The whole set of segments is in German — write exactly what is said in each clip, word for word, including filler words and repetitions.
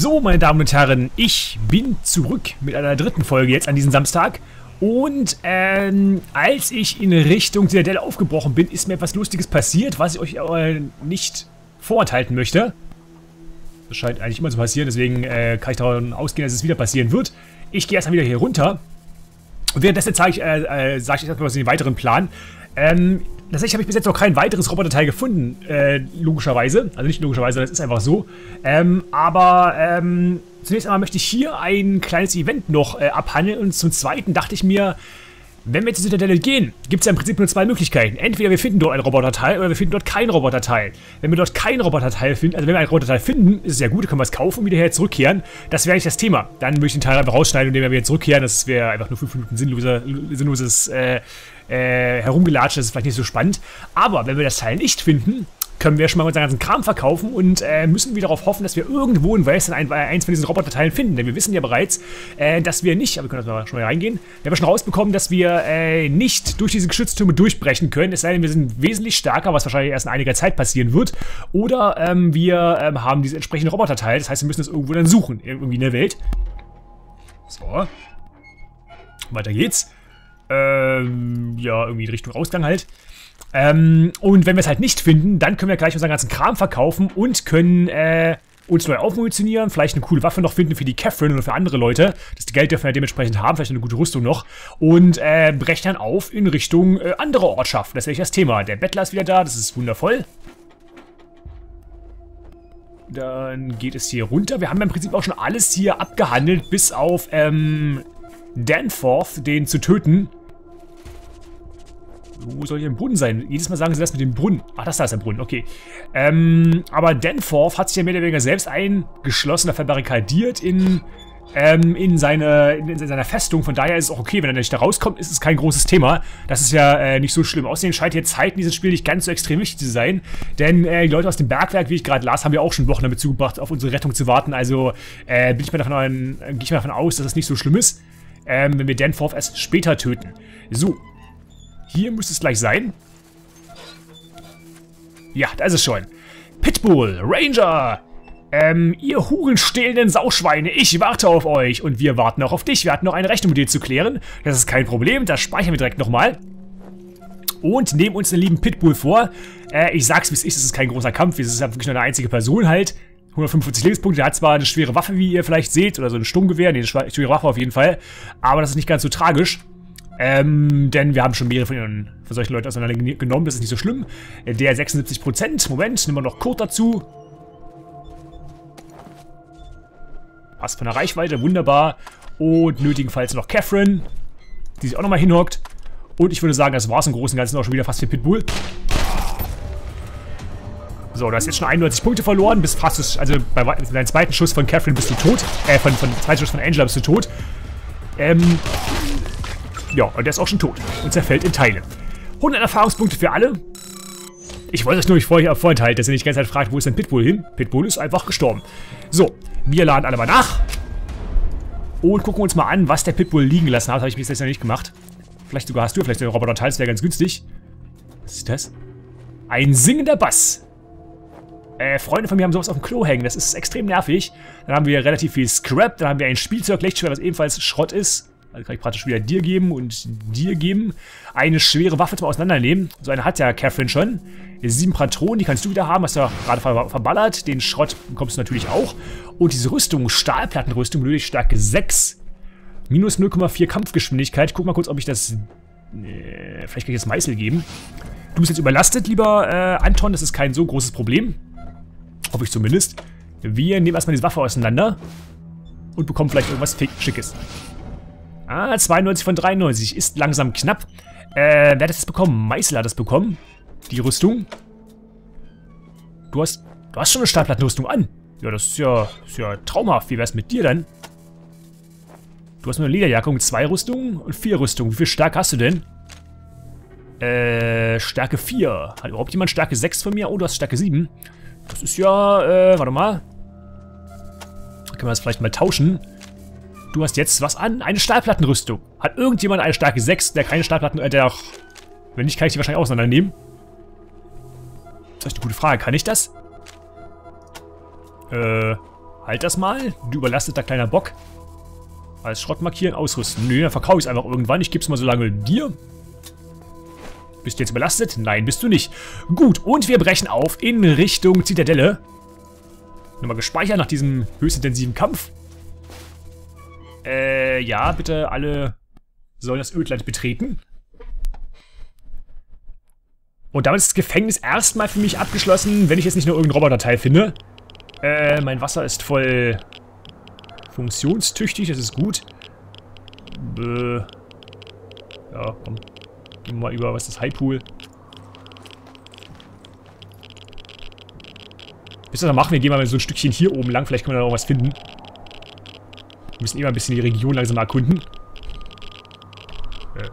So, meine Damen und Herren, ich bin zurück mit einer dritten Folge jetzt an diesem Samstag. Und ähm, als ich in Richtung Citadel aufgebrochen bin, ist mir etwas Lustiges passiert, was ich euch äh, nicht vorenthalten möchte. Das scheint eigentlich immer zu passieren, deswegen äh, kann ich davon ausgehen, dass es wieder passieren wird. Ich gehe erstmal wieder hier runter. Und währenddessen zeige ich, äh, äh, sage ich erstmal was in den weiteren Plan. Ähm, tatsächlich habe ich bis jetzt noch kein weiteres Roboterteil gefunden, äh, logischerweise. Also nicht logischerweise, das ist einfach so. Ähm, aber ähm, zunächst einmal möchte ich hier ein kleines Event noch äh, abhandeln. Und zum Zweiten dachte ich mir, wenn wir jetzt zur Citadelle gehen, gibt es ja im Prinzip nur zwei Möglichkeiten. Entweder wir finden dort ein Roboterteil oder wir finden dort kein Roboterteil. Wenn wir dort kein Roboterteil finden, also wenn wir ein Roboterteil finden, ist es ja gut, können wir es kaufen und wieder her zurückkehren. Das wäre eigentlich das Thema. Dann würde ich den Teil einfach rausschneiden und den wir wieder zurückkehren. Das wäre einfach nur fünf Minuten sinnloser, sinnloses äh, äh, Herumgelatscht. Das ist vielleicht nicht so spannend. Aber wenn wir das Teil nicht finden, können wir schon mal unseren ganzen Kram verkaufen und äh, müssen wir darauf hoffen, dass wir irgendwo in Wales ein, eins von diesen Roboterteilen finden. Denn wir wissen ja bereits, äh, dass wir nicht, aber wir können das mal schon mal reingehen, wir haben schon rausbekommen, dass wir äh, nicht durch diese Geschütztürme durchbrechen können. Es sei denn, wir sind wesentlich stärker, was wahrscheinlich erst in einiger Zeit passieren wird. Oder ähm, wir ähm, haben dieses entsprechende Roboterteil, das heißt, wir müssen es irgendwo dann suchen, irgendwie in der Welt. So. Weiter geht's. Ähm, ja, irgendwie in Richtung Ausgang halt. Ähm, und wenn wir es halt nicht finden, dann können wir gleich unseren ganzen Kram verkaufen und können äh, uns neu aufmunitionieren, vielleicht eine coole Waffe noch finden für die Catherine oder für andere Leute. Das Geld dürfen wir ja dementsprechend haben, vielleicht eine gute Rüstung noch. Und äh, brechen dann auf in Richtung äh, andere Ortschaften. Das ist eigentlich das Thema. Der Bettler ist wieder da, das ist wundervoll. Dann geht es hier runter. Wir haben im Prinzip auch schon alles hier abgehandelt, bis auf ähm, Danforth, den zu töten. Wo soll hier ein Brunnen sein? Jedes Mal sagen sie das mit dem Brunnen. Ach, das da ist der Brunnen, okay. Ähm, aber Danforth hat sich ja mehr oder weniger selbst eingeschlossen, da verbarrikadiert in, ähm, in, seine, in, in seiner Festung. Von daher ist es auch okay, wenn er nicht da rauskommt, ist es kein großes Thema. Das ist ja äh, nicht so schlimm. Außerdem scheint hier Zeit in diesem Spiel nicht ganz so extrem wichtig zu sein. Denn äh, die Leute aus dem Bergwerk, wie ich gerade las, haben ja auch schon Wochen damit zugebracht, auf unsere Rettung zu warten. Also äh, bin ich mal davon an, gehe ich mal davon aus, dass das nicht so schlimm ist, ähm, wenn wir Danforth erst später töten. So. Hier müsste es gleich sein. Ja, da ist es schon. Pitbull, Ranger! Ähm, ihr hurenstehlenden Sauschweine, ich warte auf euch. Und wir warten auch auf dich. Wir hatten noch eine Rechnung mit dir zu klären. Das ist kein Problem, das speichern wir direkt nochmal. Und nehmen uns den lieben Pitbull vor. Äh, ich sag's wie es ist, es ist kein großer Kampf. Es ist wirklich nur eine einzige Person halt. hundertfünfundvierzig Lebenspunkte, der hat zwar eine schwere Waffe, wie ihr vielleicht seht. Oder so ein Sturmgewehr, nee, eine schwere Waffe auf jeden Fall. Aber das ist nicht ganz so tragisch. Ähm, denn wir haben schon mehrere von, ihren, von solchen Leuten auseinandergenommen, das ist nicht so schlimm. Der sechsundsiebzig Prozent, Moment, nehmen wir noch Kurt dazu. Passt von der Reichweite, wunderbar. Und nötigenfalls noch Catherine, die sich auch nochmal hinhockt. Und ich würde sagen, das war's im Großen und Ganzen auch schon wieder fast für Pitbull. So, da ist jetzt schon einundneunzig Punkte verloren, bis fast, also bei deinem zweiten Schuss von Catherine bist du tot. Äh, von, von zweiten Schuss von Angela bist du tot. Ähm... Ja, und der ist auch schon tot und zerfällt in Teile. hundert Erfahrungspunkte für alle. Ich wollte euch nur nicht vorher vorenthalten, dass ihr nicht die ganze Zeit fragt, wo ist denn Pitbull hin? Pitbull ist einfach gestorben. So, wir laden alle mal nach. Und gucken uns mal an, was der Pitbull liegen lassen hat. Habe ich bis jetzt noch nicht gemacht. Vielleicht sogar hast du, vielleicht den Roboterteil, das wäre ganz günstig. Was ist das? Ein singender Bass. Äh, Freunde von mir haben sowas auf dem Klo hängen. Das ist extrem nervig. Dann haben wir relativ viel Scrap. Dann haben wir ein Spielzeug-Lichtschwert, was ebenfalls Schrott ist. Also kann ich praktisch wieder dir geben und dir geben. Eine schwere Waffe zum Auseinandernehmen. So eine hat ja Catherine schon. Sieben Patronen, die kannst du wieder haben. Hast du ja gerade verballert. Den Schrott bekommst du natürlich auch. Und diese Rüstung, Stahlplattenrüstung, benötigt Stärke sechs. Minus null Komma vier Kampfgeschwindigkeit. Guck mal kurz, ob ich das... Äh, vielleicht kann ich das Meißel geben. Du bist jetzt überlastet, lieber äh, Anton. Das ist kein so großes Problem. Hoffe ich zumindest. Wir nehmen erstmal diese Waffe auseinander. Und bekommen vielleicht irgendwas Schickes. Ah, zweiundneunzig von dreiundneunzig. Ist langsam knapp. Äh, wer hat das bekommen? Meißel hat das bekommen. Die Rüstung. Du hast, du hast schon eine Stahlplattenrüstung an. Ja, das ist ja, ist ja traumhaft. Wie wär's mit dir dann? Du hast nur eine Lederjacke und zwei Rüstungen und vier Rüstungen. Wie viel Stärke hast du denn? Äh, Stärke vier. Hat überhaupt jemand Stärke sechs von mir? Oh, du hast Stärke sieben. Das ist ja, äh, warte mal. Können wir das vielleicht mal tauschen? Du hast jetzt was an? Eine Stahlplattenrüstung. Hat irgendjemand eine Stärke sechs, der keine Stahlplatten... Äh, der auch... Wenn nicht, kann ich die wahrscheinlich auseinandernehmen. Das ist eine gute Frage. Kann ich das? Äh... Halt das mal, du überlasteter kleiner Bock. Als Schrott markieren, ausrüsten. Nö, dann verkaufe ich es einfach irgendwann. Ich gebe es mal so lange dir. Bist du jetzt überlastet? Nein, bist du nicht. Gut, und wir brechen auf in Richtung Zitadelle. Nochmal gespeichert nach diesem höchstintensiven Kampf. Äh, ja, bitte alle sollen das Ödland betreten. Und damit ist das Gefängnis erstmal für mich abgeschlossen, wenn ich jetzt nicht nur irgendeinen Roboterteil finde. Äh, mein Wasser ist voll funktionstüchtig, das ist gut. Bäh. Ja, komm. Gehen wir mal über, was ist das? Highpool. Bis wir das machen, wir gehen mal so ein Stückchen hier oben lang, vielleicht können wir da noch was finden. Wir müssen eh mal ein bisschen die Region langsam erkunden. Äh.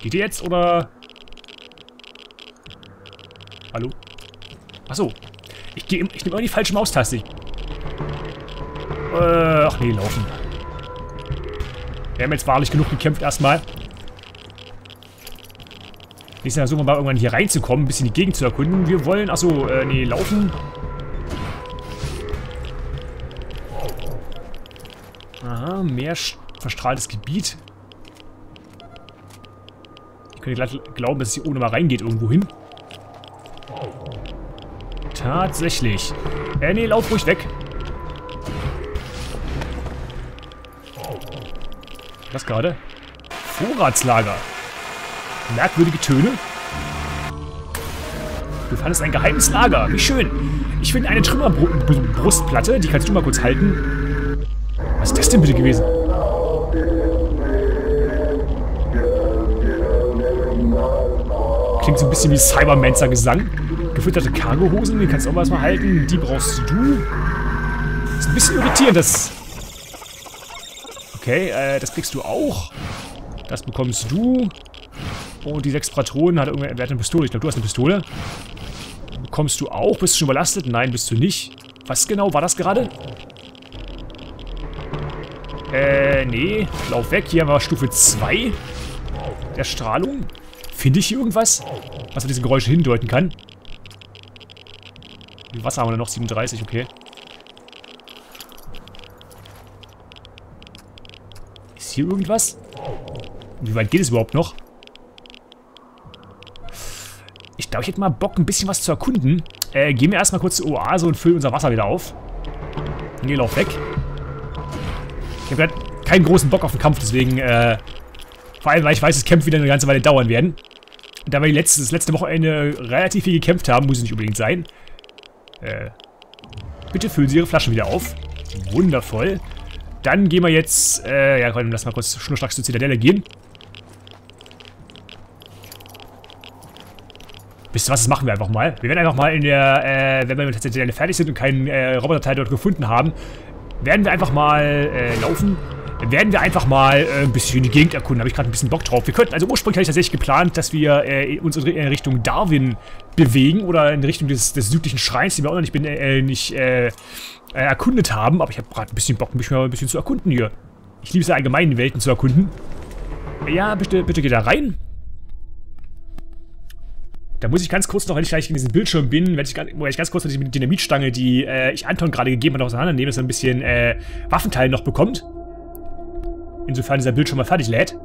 Geht ihr jetzt, oder... Hallo? Achso. Ich, ich nehme immer die falsche Maustaste. Ich, äh, ach nee, laufen. Wir haben jetzt wahrlich genug gekämpft erstmal. Nächstes Mal versuchen wir mal irgendwann hier reinzukommen, ein bisschen die Gegend zu erkunden. Wir wollen... Achso, äh, nee, laufen. Aha, mehr verstrahltes Gebiet. Ich könnte gleich glauben, dass es hier ohne mal reingeht irgendwo hin. Tatsächlich. Äh, nee, lauf ruhig weg. Was gerade? Vorratslager. Merkwürdige Töne. Du fandest ein geheimes Lager. Wie schön. Ich finde eine Trümmerbrustplatte. Die kannst du mal kurz halten. Was ist das denn bitte gewesen? Klingt so ein bisschen wie Cybermancer Gesang. Gefütterte Cargohosen, die kannst du auch mal erstmal halten. Die brauchst du. Ist ein bisschen irritierend, das... Okay, äh, das kriegst du auch. Das bekommst du. Und die sechs Patronen hat irgendwer... Wer hat eine Pistole? Ich glaube, du hast eine Pistole. Bekommst du auch. Bist du schon überlastet? Nein, bist du nicht. Was genau war das gerade? Äh, nee. Lauf weg. Hier haben wir Stufe zwei der Strahlung. Finde ich hier irgendwas, was auf diese Geräusche hindeuten kann? Wasser haben wir noch, siebenunddreißig, okay. Ist hier irgendwas? Wie weit geht es überhaupt noch? Ich glaube, ich hätte mal Bock, ein bisschen was zu erkunden. Äh, gehen wir erstmal kurz zur Oase und füllen unser Wasser wieder auf. Nee, lauf weg. Ich habe gerade keinen großen Bock auf den Kampf, deswegen, äh, vor allem, weil ich weiß, dass Kämpfe wieder eine ganze Weile dauern werden. Und da wir die letzte, das letzte Wochenende relativ viel gekämpft haben, muss es nicht unbedingt sein. Äh, bitte füllen Sie Ihre Flaschen wieder auf. Wundervoll. Dann gehen wir jetzt... Äh, ja, komm, lass mal kurz schnurstracks zur Zitadelle gehen. Wisst ihr was, das machen wir einfach mal. Wir werden einfach mal in der... Äh, wenn wir mit der Zitadelle fertig sind und keinen äh, Roboterteil dort gefunden haben, werden wir einfach mal äh, laufen. Werden wir einfach mal äh, ein bisschen die Gegend erkunden. Da habe ich gerade ein bisschen Bock drauf. Wir könnten... Also ursprünglich hatte ich tatsächlich geplant, dass wir äh, uns in Richtung Darwin... bewegen oder in Richtung des, des südlichen Schreins, den wir auch noch nicht, bin, äh, nicht äh, äh, erkundet haben. Aber ich habe gerade ein bisschen Bock, mich mal ein bisschen zu erkunden hier. Ich liebe es ja allgemein, die Welten zu erkunden. Ja, bitte, bitte geh da rein. Da muss ich ganz kurz noch, wenn ich gleich in diesem Bildschirm bin, werde ich, werd ich ganz kurz noch die Dynamitstange, die äh, ich Anton gerade gegeben habe, auseinandernehmen, dass er ein bisschen äh, Waffenteil noch bekommt. Insofern dieser Bildschirm mal fertig lädt.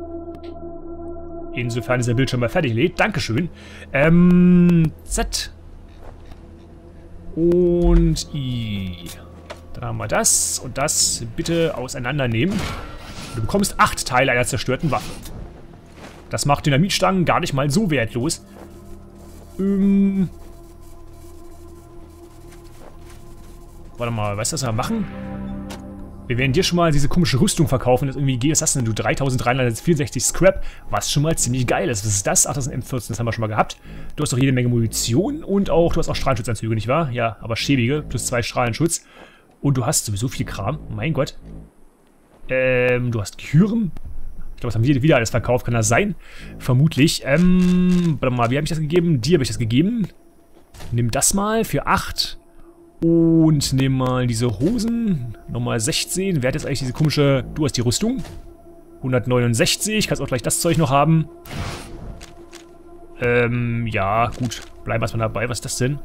Insofern ist der Bildschirm mal fertig lädt. Dankeschön. Ähm, Z. Und I. Dann haben wir das und das bitte auseinandernehmen. Du bekommst acht Teile einer zerstörten Waffe. Das macht Dynamitstangen gar nicht mal so wertlos. Ähm. Warte mal, weißt du, was wir machen? Wir werden dir schon mal diese komische Rüstung verkaufen. Das irgendwie geht. Was hast du denn? Du dreitausenddreihundertvierundsechzig Scrap. Was schon mal ziemlich geil ist. Was ist das? Ach, das sind M vierzehn. Das haben wir schon mal gehabt. Du hast doch jede Menge Munition. Und auch, du hast auch Strahlenschutzanzüge, nicht wahr? Ja, aber schäbige. Plus zwei Strahlenschutz. Und du hast sowieso viel Kram. Mein Gott. Ähm, du hast Küren. Ich glaube, das haben wir wieder alles verkauft. Kann das sein? Vermutlich. Ähm, warte mal. Wie habe ich das gegeben? Dir habe ich das gegeben. Nimm das mal für acht. Und nehmen mal diese Hosen. Nochmal sechzehn. Wer hat jetzt eigentlich diese komische... Du hast die Rüstung. hundertneunundsechzig. Kannst auch gleich das Zeug noch haben. Ähm, ja, gut. Bleiben wir erstmal dabei. Was ist das denn?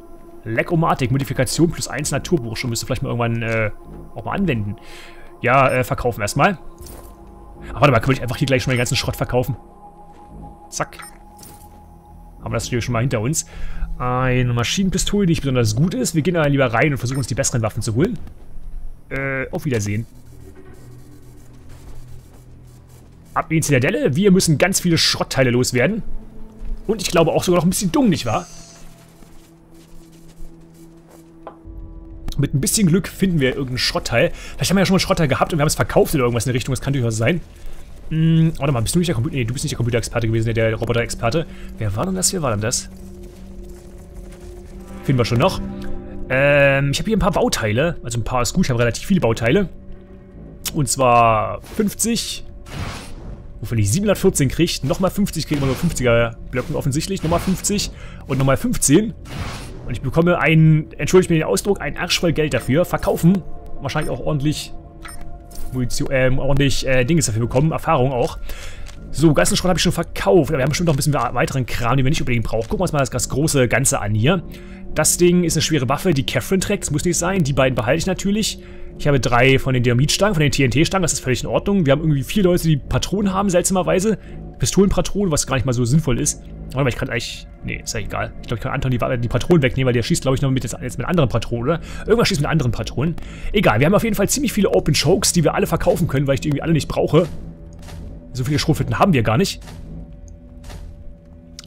Leck-O-Matik, Modifikation plus eins Naturbursche. Müsste vielleicht mal irgendwann äh, auch mal anwenden. Ja, äh, verkaufen erstmal. Ach, warte mal, können wir einfach hier gleich schon mal den ganzen Schrott verkaufen? Zack. Haben wir das hier schon mal hinter uns. Eine Maschinenpistole, die nicht besonders gut ist. Wir gehen da lieber rein und versuchen uns die besseren Waffen zu holen. Äh, auf Wiedersehen. Ab in die Zitadelle. Wir müssen ganz viele Schrottteile loswerden. Und ich glaube auch sogar noch ein bisschen dumm, nicht wahr? Mit ein bisschen Glück finden wir irgendeinen Schrottteil. Vielleicht haben wir ja schon mal einen Schrottteil gehabt und wir haben es verkauft oder irgendwas in der Richtung. Das kann durchaus sein. Hm, warte mal, bist du nicht der Computer? Nee, du bist nicht der Computerexperte gewesen, der, der Roboterexperte. Wer war denn das? Wer war denn das? Finden wir schon noch. Ähm, ich habe hier ein paar Bauteile. Also ein paar ist gut, ich habe relativ viele Bauteile. Und zwar fünfzig. Wofür ich siebenhundertvierzehn kriege. Nochmal fünfzig, kriegen wir nur fünfziger Blöcken offensichtlich. Nochmal fünfzig und nochmal fünfzehn. Und ich bekomme einen, entschuldigt mir den Ausdruck, einen Arsch voll Geld dafür. Verkaufen. Wahrscheinlich auch ordentlich Munition, äh, ordentlich äh, Dinges dafür bekommen. Erfahrung auch. So, ganzen Schrott habe ich schon verkauft. Aber wir haben bestimmt noch ein bisschen weiteren Kram, den wir nicht unbedingt brauchen. Gucken wir uns mal das, das große Ganze an hier. Das Ding ist eine schwere Waffe, die Catherine trägt. Das muss nicht sein. Die beiden behalte ich natürlich. Ich habe drei von den Dynamitstangen, von den T N T-Stangen, das ist völlig in Ordnung. Wir haben irgendwie vier Leute, die Patronen haben, seltsamerweise. Pistolenpatronen, was gar nicht mal so sinnvoll ist. Warte mal, ich kann eigentlich... Nee, ist ja egal. Ich glaube, ich kann Anton die, die Patronen wegnehmen, weil der schießt, glaube ich, noch mit, jetzt mit anderen Patronen, oder? Irgendwas schießt mit anderen Patronen. Egal, wir haben auf jeden Fall ziemlich viele Open Chokes, die wir alle verkaufen können, weil ich die irgendwie alle nicht brauche. So viele Schrotflinten haben wir gar nicht.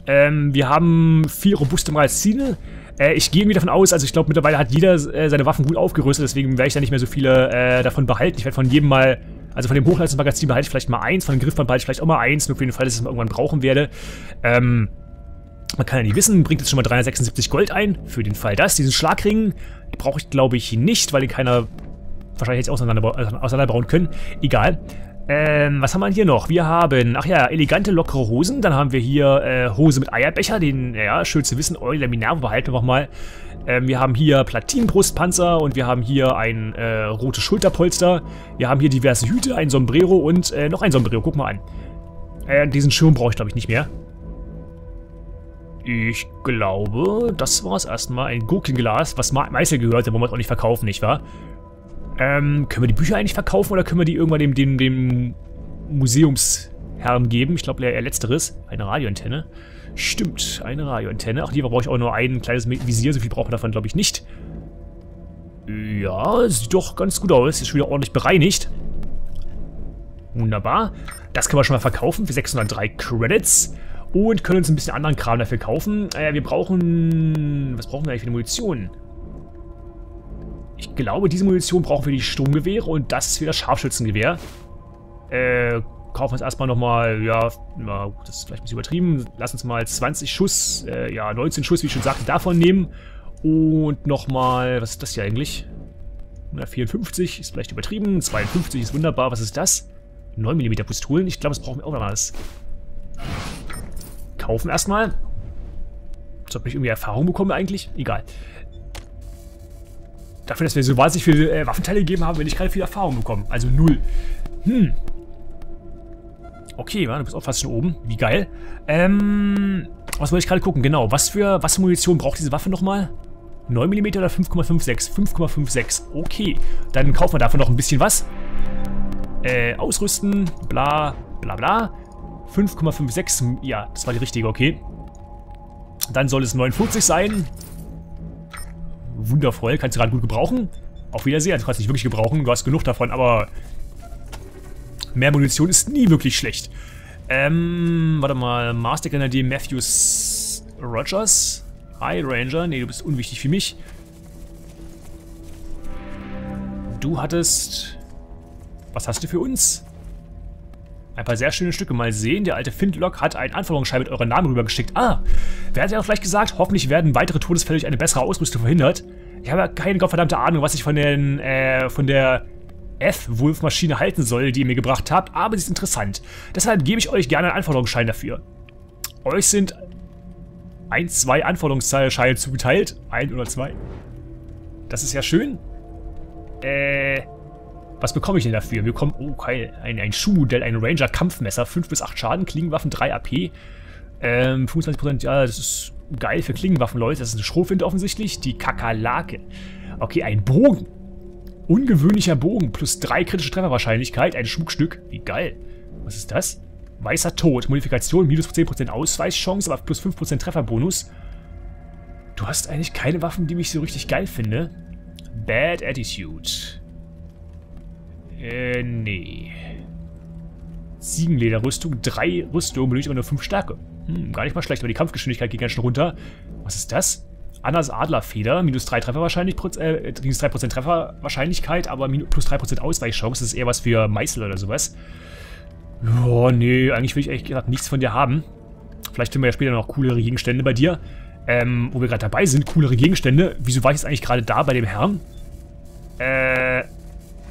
Ähm, wir haben vier robuste Magazine. Äh, ich gehe irgendwie davon aus, also ich glaube mittlerweile hat jeder äh, seine Waffen gut aufgerüstet, deswegen werde ich da nicht mehr so viele äh, davon behalten. Ich werde von jedem mal, also von dem Hochleistungsmagazin behalte ich vielleicht mal eins, von dem Griffband behalte ich vielleicht auch mal eins, nur für den Fall, dass ich es mal irgendwann brauchen werde. Ähm, man kann ja nicht wissen, bringt jetzt schon mal dreihundertsechsundsiebzig Gold ein, für den Fall das. Diesen Schlagring brauche ich glaube ich nicht, weil den keiner wahrscheinlich jetzt auseinander, auseinanderbauen können. Egal. Ähm, was haben wir hier noch? Wir haben, ach ja, elegante, lockere Hosen. Dann haben wir hier äh, Hose mit Eierbecher, den, ja, schön zu wissen, Eule der Minerva behalten wir nochmal. Ähm, wir haben hier Platinenbrustpanzer und wir haben hier ein äh, rotes Schulterpolster. Wir haben hier diverse Hüte, ein Sombrero und äh, noch ein Sombrero. Guck mal an. Äh, diesen Schirm brauche ich, glaube ich, nicht mehr. Ich glaube, das war es erstmal. Ein Gurkenglas, was Meißel gehört, den wollen wir auch nicht verkaufen, nicht wahr? Ähm, können wir die Bücher eigentlich verkaufen oder können wir die irgendwann dem, dem, dem Museumsherrn geben? Ich glaube, eher letzteres. Eine Radioantenne. Stimmt, eine Radioantenne. Ach, lieber brauche ich auch nur ein kleines Visier. So viel brauchen wir davon, glaube ich, nicht. Ja, sieht doch ganz gut aus. Ist schon wieder ordentlich bereinigt. Wunderbar. Das können wir schon mal verkaufen für sechshundertdrei Credits. Und können uns ein bisschen anderen Kram dafür kaufen. Äh, wir brauchen... Was brauchen wir eigentlich für eine Munition? Ich glaube, diese Munition brauchen wir die Sturmgewehre und das ist wieder das Scharfschützengewehr. Äh, kaufen wir uns erstmal nochmal, ja, na, das ist vielleicht ein bisschen übertrieben. Lass uns mal zwanzig Schuss, äh, ja, neunzehn Schuss, wie ich schon sagte, davon nehmen. Und nochmal, was ist das hier eigentlich? hundertvierundfünfzig ist vielleicht übertrieben, zweiundfünfzig ist wunderbar, was ist das? neun Millimeter Pistolen, ich glaube, das brauchen wir auch noch was. Kaufen erstmal. Sollte ich irgendwie Erfahrung bekommen eigentlich? Egal. Dafür, dass wir so wahnsinnig viele äh, Waffenteile gegeben haben, will ich keine viel Erfahrung bekommen. Also null. Hm. Okay, ja, du bist auch fast schon oben. Wie geil. Ähm, was wollte ich gerade gucken? Genau, was für, was für Munition braucht diese Waffe nochmal? neun Millimeter oder fünf Komma fünf sechs? fünf Komma fünf sechs. Okay, dann kaufen wir davon noch ein bisschen was. Äh, ausrüsten, bla, bla, bla. fünf Komma fünf sechs, ja, das war die richtige, okay. Dann soll es neunundvierzig sein. Wundervoll, kannst du gerade gut gebrauchen. Auf Wiedersehen, also kannst du nicht wirklich gebrauchen, du hast genug davon, aber mehr Munition ist nie wirklich schlecht. Ähm, warte mal, Master Grenadier Matthews Rogers, High Ranger, nee, du bist unwichtig für mich. Du hattest, was hast du für uns? Ein paar sehr schöne Stücke. Mal sehen, der alte Findlock hat einen Anforderungsschein mit euren Namen rübergeschickt. Ah, wer hat ja auch gleich gesagt, hoffentlich werden weitere Todesfälle durch eine bessere Ausrüstung verhindert. Ich habe ja keine gottverdammte Ahnung, was ich von, den, äh, von der F-Wolf-Maschine halten soll, die ihr mir gebracht habt, aber sie ist interessant. Deshalb gebe ich euch gerne einen Anforderungsschein dafür. Euch sind ein, zwei Anforderungsscheine zugeteilt. Ein oder zwei. Das ist ja schön. Äh... Was bekomme ich denn dafür? Wir bekommen, oh geil, ein, ein Schuhmodell, ein Ranger-Kampfmesser, fünf bis acht Schaden, Klingenwaffen, drei A P, ähm, fünfundzwanzig Prozent, ja, das ist geil für Klingenwaffen, Leute. Das ist eine Schrotflinte offensichtlich. Die Kakerlake. Okay, ein Bogen. Ungewöhnlicher Bogen. Plus drei kritische Trefferwahrscheinlichkeit. Ein Schmuckstück. Wie geil. Was ist das? Weißer Tod. Modifikation. Minus zehn Prozent Ausweichchance, aber plus fünf Prozent Trefferbonus. Du hast eigentlich keine Waffen, die mich so richtig geil finde. Bad Attitude. Äh, nee. Ziegenlederrüstung. Drei Rüstung benötigt aber nur fünf Stärke. Hm, gar nicht mal schlecht, aber die Kampfgeschwindigkeit geht ganz schön runter. Was ist das? Annas Adlerfeder. Minus drei Trefferwahrscheinlichkeit, äh, minus drei Prozent Trefferwahrscheinlichkeit, aber plus drei Prozent Ausweichchance. Das ist eher was für Meißel oder sowas. Oh, nee, eigentlich will ich ehrlich gesagt nichts von dir haben. Vielleicht finden wir ja später noch coolere Gegenstände bei dir. Ähm, wo wir gerade dabei sind, coolere Gegenstände. Wieso war ich jetzt eigentlich gerade da bei dem Herrn? Äh,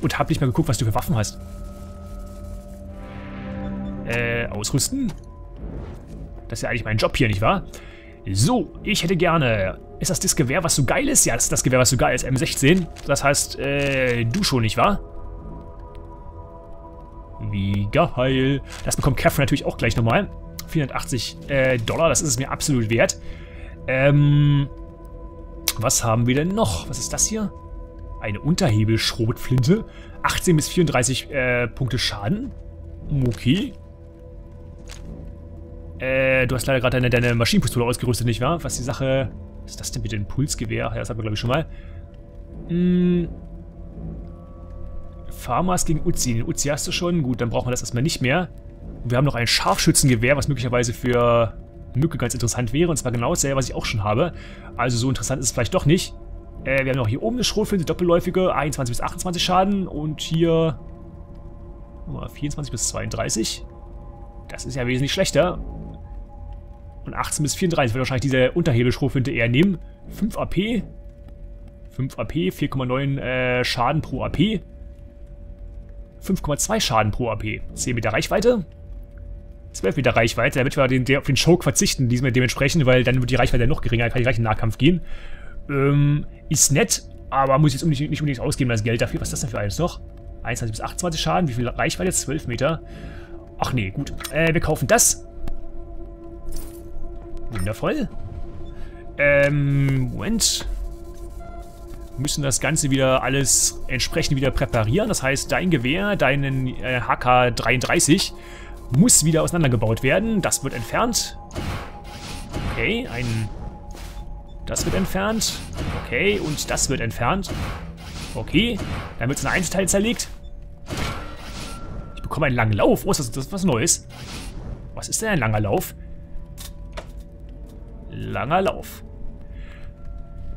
und hab nicht mal geguckt, was du für Waffen hast. Äh, ausrüsten? Das ist ja eigentlich mein Job hier, nicht wahr? So, ich hätte gerne... Ist das das Gewehr, was so geil ist? Ja, das ist das Gewehr, was so geil ist. M sechzehn. Das heißt, äh, du schon, nicht wahr? Wie geil. Das bekommt Catherine natürlich auch gleich nochmal. vierhundertachtzig äh, Dollar, das ist es mir absolut wert. Ähm, was haben wir denn noch? Was ist das hier? Eine Unterhebelschrotflinte. achtzehn bis vierunddreißig äh, Punkte Schaden. Okay. Äh, du hast leider gerade deine, deine Maschinenpistole ausgerüstet, nicht wahr? Was ist die Sache? Was ist das denn bitte? Ein Pulsgewehr? Ja, das hatten wir, glaube ich, schon mal. Hm. Farmers gegen Uzi. Den Uzi hast du schon. Gut, dann brauchen wir das erstmal nicht mehr. Und wir haben noch ein Scharfschützengewehr, was möglicherweise für Mücke ganz interessant wäre. Und zwar genau dasselbe, was ich auch schon habe. Also so interessant ist es vielleicht doch nicht. Äh, wir haben noch hier oben eine Schrotflinte, doppelläufige, einundzwanzig bis achtundzwanzig Schaden. Und hier vierundzwanzig bis zweiunddreißig. Das ist ja wesentlich schlechter. Und achtzehn bis vierunddreißig. Ich werde wahrscheinlich diese Unterhebelschrotflinte eher nehmen. fünf A P. fünf A P, vier Komma neun äh, Schaden pro A P. fünf Komma zwei Schaden pro A P. zehn Meter Reichweite. zwölf Meter Reichweite, damit wir den, auf den Choke verzichten, diesmal dementsprechend, weil dann wird die Reichweite noch geringer, kann ich gleich in den Nahkampf gehen. Ähm, ist nett, aber muss jetzt unbedingt, nicht unbedingt ausgeben, das Geld dafür. Was ist das denn für eins noch? einundzwanzig bis achtundzwanzig Schaden, wie viel Reichweite? zwölf Meter. Ach nee, gut. Äh, wir kaufen das. Wundervoll. Ähm, Moment. Müssen das Ganze wieder alles entsprechend wieder präparieren. Das heißt, dein Gewehr, deinen äh, H K dreiunddreißig muss wieder auseinandergebaut werden. Das wird entfernt. Okay, ein... Das wird entfernt. Okay, und das wird entfernt. Okay, dann wird es in Einzelteile zerlegt. Ich bekomme einen langen Lauf. Oh, das, das ist was Neues. Was ist denn ein langer Lauf? Langer Lauf.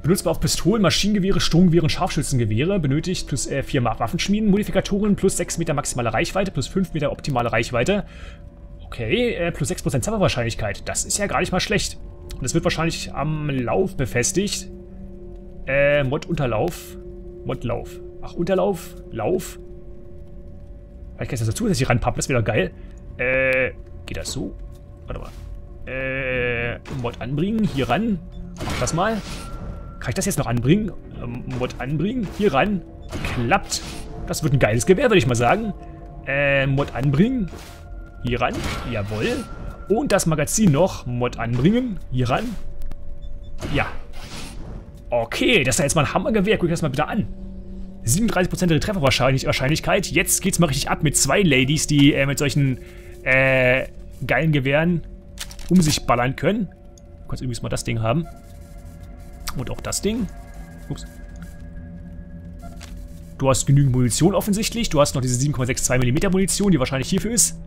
Benutzbar auf Pistolen, Maschinengewehre, Sturmgewehre und Scharfschützengewehre. Benötigt plus äh, vier Waffenschmieden, Modifikatoren plus sechs Meter maximale Reichweite, plus fünf Meter optimale Reichweite. Okay, äh, plus sechs Prozent Trefferwahrscheinlichkeit. Das ist ja gar nicht mal schlecht. Und das wird wahrscheinlich am Lauf befestigt. Äh, Mod-Unterlauf. Mod-Lauf. Ach, Unterlauf, Lauf. Vielleicht kann ich das dazu, dass ich ranpappen, das wäre doch geil. Äh, geht das so? Warte mal. Äh, Mod anbringen, hier ran. Mach das mal. Kann ich das jetzt noch anbringen? Ähm, Mod anbringen. Hier ran. Klappt. Das wird ein geiles Gewehr, würde ich mal sagen. Ähm, Mod anbringen. Hier ran. Jawohl. Und das Magazin noch. Mod anbringen. Hier ran. Ja. Okay, das ist ja jetzt mal ein Hammergewehr. Guck ich das mal bitte an. siebenunddreißig Prozent der Trefferwahrscheinlichkeit. Jetzt geht's mal richtig ab mit zwei Ladies, die äh, mit solchen äh, geilen Gewehren um sich ballern können. Du kannst übrigens mal das Ding haben. Und auch das Ding. Ups. Du hast genügend Munition offensichtlich. Du hast noch diese sieben Komma sechs zwei Millimeter Munition, die wahrscheinlich hierfür ist.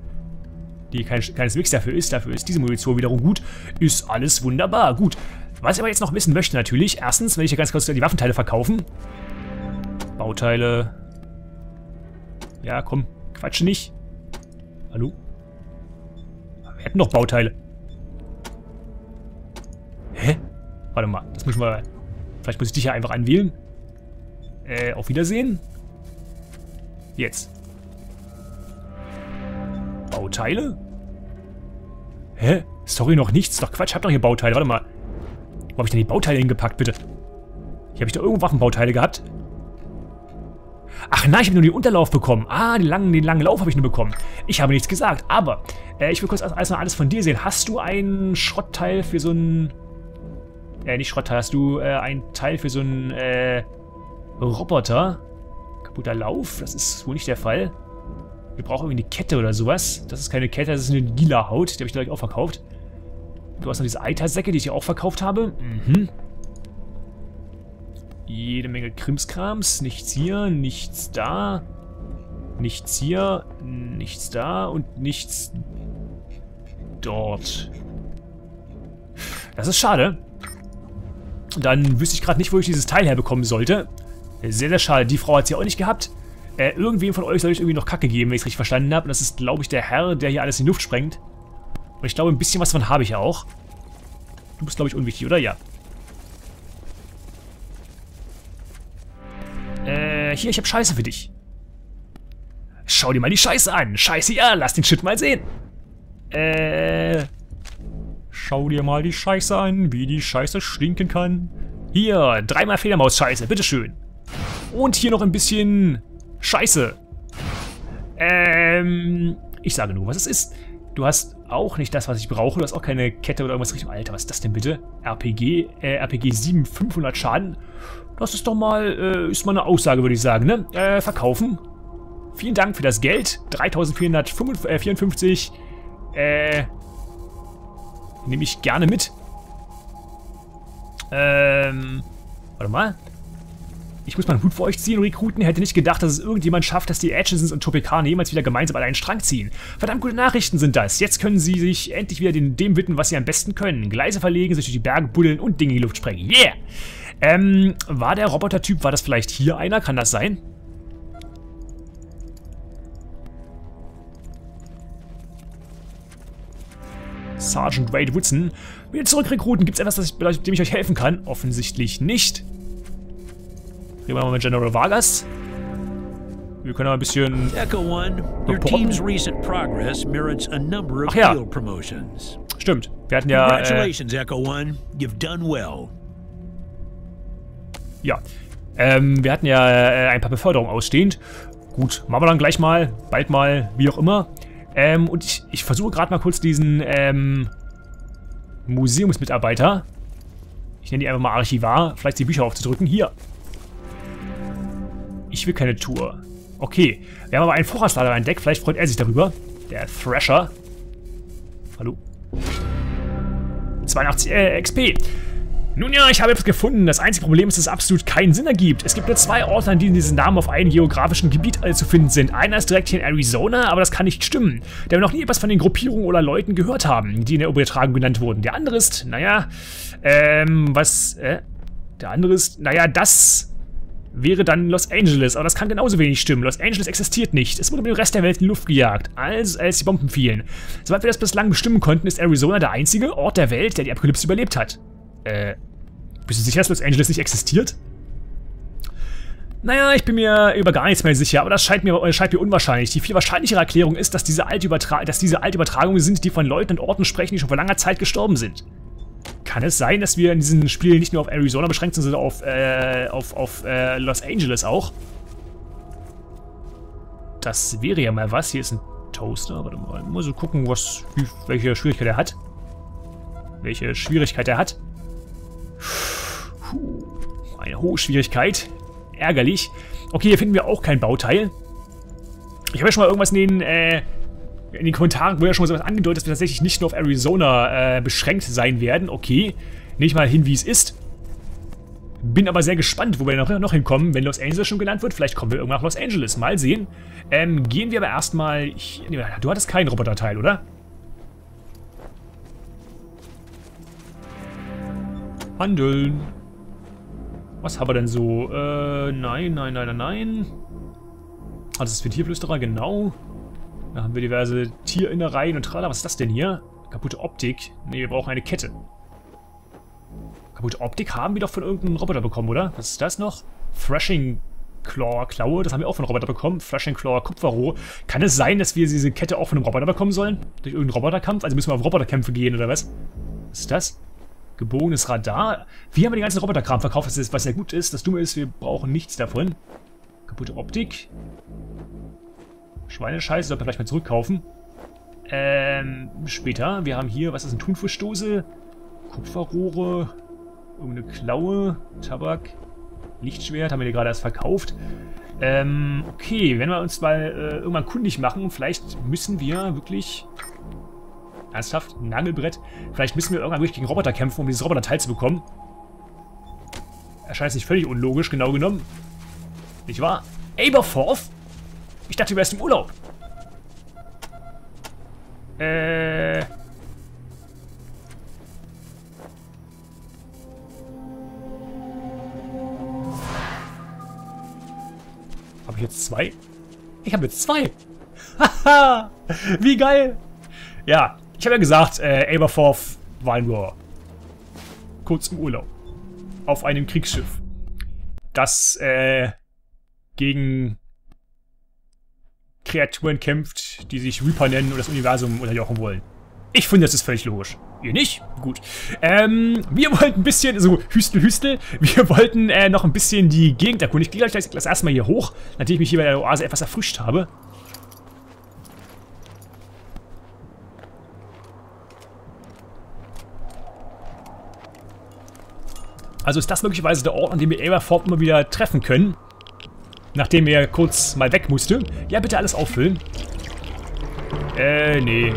Die kein, keineswegs dafür ist. Dafür ist diese Munition wiederum gut. Ist alles wunderbar. Gut. Was ich aber jetzt noch wissen möchte natürlich. Erstens, wenn ich hier ganz kurz die Waffenteile verkaufen. Bauteile. Ja, komm. Quatsche nicht. Hallo? Wir hätten noch Bauteile. Hä? Warte mal, das müssen wir. Vielleicht muss ich dich ja einfach anwählen. Äh, auf Wiedersehen. Jetzt. Bauteile? Hä? Sorry, noch nichts. Doch Quatsch, ich hab doch hier Bauteile. Warte mal. Wo habe ich denn die Bauteile hingepackt, bitte? Hier habe ich doch irgendwo Waffenbauteile gehabt. Ach nein, ich habe nur den Unterlauf bekommen. Ah, den langen, den langen Lauf habe ich nur bekommen. Ich habe nichts gesagt, aber äh, ich will kurz erstmal alles von dir sehen. Hast du ein Schrottteil für so ein. Äh, nicht Schrotter. Hast du äh, ein Teil für so einen äh, Roboter? Kaputter Lauf? Das ist wohl nicht der Fall. Wir brauchen irgendwie eine Kette oder sowas. Das ist keine Kette, das ist eine lila Haut. Die habe ich gleich auch verkauft. Du hast noch diese Eitersäcke, die ich auch verkauft habe. Mhm. Jede Menge Krimskrams. Nichts hier, nichts da. Nichts hier, nichts da und nichts dort. Das ist schade. Dann wüsste ich gerade nicht, wo ich dieses Teil herbekommen sollte. Sehr, sehr schade. Die Frau hat es ja auch nicht gehabt. Äh, irgendwem von euch soll ich irgendwie noch Kacke geben, wenn ich es richtig verstanden habe. Und das ist, glaube ich, der Herr, der hier alles in die Luft sprengt. Und ich glaube, ein bisschen was davon habe ich ja auch. Du bist, glaube ich, unwichtig, oder? Ja. Äh, hier, ich habe Scheiße für dich. Schau dir mal die Scheiße an. Scheiße, ja, lass den Shit mal sehen. Äh. Schau dir mal die Scheiße an, wie die Scheiße stinken kann. Hier, dreimal Fledermaus-Scheiße, bitteschön. Und hier noch ein bisschen Scheiße. Ähm, ich sage nur, was es ist. Du hast auch nicht das, was ich brauche. Du hast auch keine Kette oder irgendwas richtig. Alter, was ist das denn bitte? R P G, äh, R P G sieben, fünfhundert Schaden. Das ist doch mal, äh, ist mal eine Aussage, würde ich sagen, ne? Äh, verkaufen. Vielen Dank für das Geld. dreitausendvierhundertvierundfünfzig. Äh, nehme ich gerne mit. Ähm, warte mal. Ich muss meinen Hut vor euch ziehen und rekruten. Hätte nicht gedacht, dass es irgendjemand schafft, dass die Atkinsons und Topekane jemals wieder gemeinsam an einen Strang ziehen. Verdammt gute Nachrichten sind das. Jetzt können sie sich endlich wieder den, dem widmen, was sie am besten können. Gleise verlegen, sich durch die Berge buddeln und Dinge in die Luft sprengen. Yeah! Ähm, war der Robotertyp, war das vielleicht hier einer? Kann das sein? Sergeant Wade Woodson. Wieder zurückrekruten. Gibt es etwas, mit dem ich euch helfen kann? Offensichtlich nicht. Gehen wir mal mit General Vargas. Wir können mal ein bisschen. Echo One, your team's recent progress merits a number of field promotions. Stimmt. Wir hatten ja. Congratulations, Echo One. You've done well. Ja. Ähm, wir hatten ja äh, ein paar Beförderungen ausstehend. Gut, machen wir dann gleich mal, bald mal, wie auch immer. Ähm, und ich, ich versuche gerade mal kurz diesen ähm, Museumsmitarbeiter. Ich nenne die einfach mal Archivar, vielleicht die Bücher aufzudrücken. Hier. Ich will keine Tour. Okay. Wir haben aber einen Vorratslader entdeckt. Vielleicht freut er sich darüber. Der Thrasher. Hallo. zweiundachtzig äh, X P. Nun ja, ich habe etwas gefunden. Das einzige Problem ist, dass es absolut keinen Sinn ergibt. Es gibt nur zwei Orte, an denen diese Namen auf einem geografischen Gebiet zu finden sind. Einer ist direkt hier in Arizona, aber das kann nicht stimmen, da wir noch nie etwas von den Gruppierungen oder Leuten gehört haben, die in der Übertragung genannt wurden. Der andere ist, naja, ähm, was, äh, der andere ist, naja, das wäre dann Los Angeles, aber das kann genauso wenig stimmen. Los Angeles existiert nicht. Es wurde mit dem Rest der Welt in die Luft gejagt, als, als die Bomben fielen. Soweit wir das bislang bestimmen konnten, ist Arizona der einzige Ort der Welt, der die Apokalypse überlebt hat. Äh, bist du sicher, dass Los Angeles nicht existiert? Naja, ich bin mir über gar nichts mehr sicher, aber das scheint mir, scheint mir unwahrscheinlich. Die viel wahrscheinlichere Erklärung ist, dass diese alte Übertra- dass diese alte Übertragungen sind, die von Leuten und Orten sprechen, die schon vor langer Zeit gestorben sind. Kann es sein, dass wir in diesem Spiel nicht nur auf Arizona beschränkt sind, sondern auf, äh, auf, auf äh, Los Angeles auch? Das wäre ja mal was. Hier ist ein Toaster. Warte mal, muss so gucken, was, welche Schwierigkeit er hat. Welche Schwierigkeit er hat. Puh, eine hohe Schwierigkeit. Ärgerlich. Okay, hier finden wir auch kein Bauteil. Ich habe ja schon mal irgendwas in den... Äh, In den Kommentaren wurde ja schon mal sowas angedeutet, dass wir tatsächlich nicht nur auf Arizona äh, beschränkt sein werden. Okay, nehme ich mal hin, wie es ist. Bin aber sehr gespannt, wo wir noch, noch hinkommen, wenn Los Angeles schon genannt wird. Vielleicht kommen wir irgendwann nach Los Angeles. Mal sehen. Ähm, gehen wir aber erstmal... Nee, du hattest keinen Roboterteil, oder? Handeln. Was haben wir denn so? Äh, nein, nein, nein, nein, nein. Also das ist für Tierflüsterer, genau. Da haben wir diverse Tierinnereien und Trala. Was ist das denn hier? Kaputte Optik. Ne, wir brauchen eine Kette. Kaputte Optik haben wir doch von irgendeinem Roboter bekommen, oder? Was ist das noch? Thrashing Claw Klaue. Das haben wir auch von einem Roboter bekommen. Thrashing Claw Kupferroh. Kann es sein, dass wir diese Kette auch von einem Roboter bekommen sollen? Durch irgendeinen Roboterkampf? Also müssen wir auf Roboterkämpfe gehen, oder was? Was ist das? Gebogenes Radar. Wir haben den ganzen Roboterkram verkauft, was ja gut ist. Das Dumme ist, wir brauchen nichts davon. Kaputte Optik. Schweinescheiße, sollten wir vielleicht mal zurückkaufen. Ähm, später. Wir haben hier, was ist das, eine Thunfischdose? Kupferrohre. Irgendeine Klaue, Tabak, Lichtschwert, haben wir dir gerade erst verkauft. Ähm, okay, wenn wir uns mal äh, irgendwann kundig machen, vielleicht müssen wir wirklich... Ernsthaft? Nagelbrett? Vielleicht müssen wir irgendwann wirklich gegen Roboter kämpfen, um dieses Roboterteil zu bekommen. Erscheint es nicht völlig unlogisch, genau genommen. Nicht wahr? Aberforth? Ich dachte, du wärst im Urlaub. Äh... Habe ich jetzt zwei? Ich habe jetzt zwei! Haha! Wie geil! Ja, ich habe ja gesagt, äh, Aberforth war nur kurz im Urlaub. Auf einem Kriegsschiff. Das, äh, gegen Kreaturen kämpft, die sich Reaper nennen und das Universum unterjochen wollen. Ich finde, das ist völlig logisch. Ihr nicht? Gut. Ähm, wir wollten ein bisschen, so Hüstel, Hüstel, wir wollten äh, noch ein bisschen die Gegend erkunden. Ich gehe gleich das erste Mal hier hoch, nachdem ich mich hier bei der Oase etwas erfrischt habe. Also ist das möglicherweise der Ort, an dem wir Aberforth immer wieder treffen können. Nachdem er kurz mal weg musste. Ja, bitte alles auffüllen. Äh, nee.